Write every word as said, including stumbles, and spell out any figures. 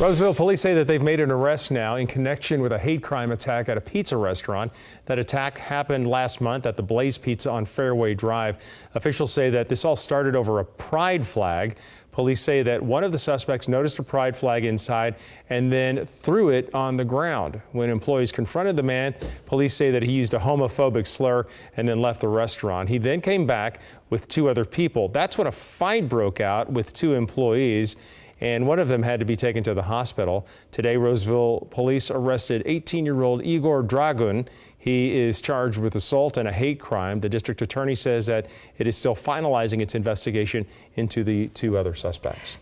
Roseville police say that they've made an arrest now in connection with a hate crime attack at a pizza restaurant. That attack happened last month at the Blaze Pizza on Fairway Drive. Officials say that this all started over a pride flag. Police say that one of the suspects noticed a pride flag inside and then threw it on the ground. When employees confronted the man, police say that he used a homophobic slur and then left the restaurant. He then came back with two other people. That's when a fight broke out with two employees, and one of them had to be taken to the hospital. Today, Roseville police arrested eighteen-year-old Igor Dragun. He is charged with assault and a hate crime. The district attorney says that it is still finalizing its investigation into the two other suspects.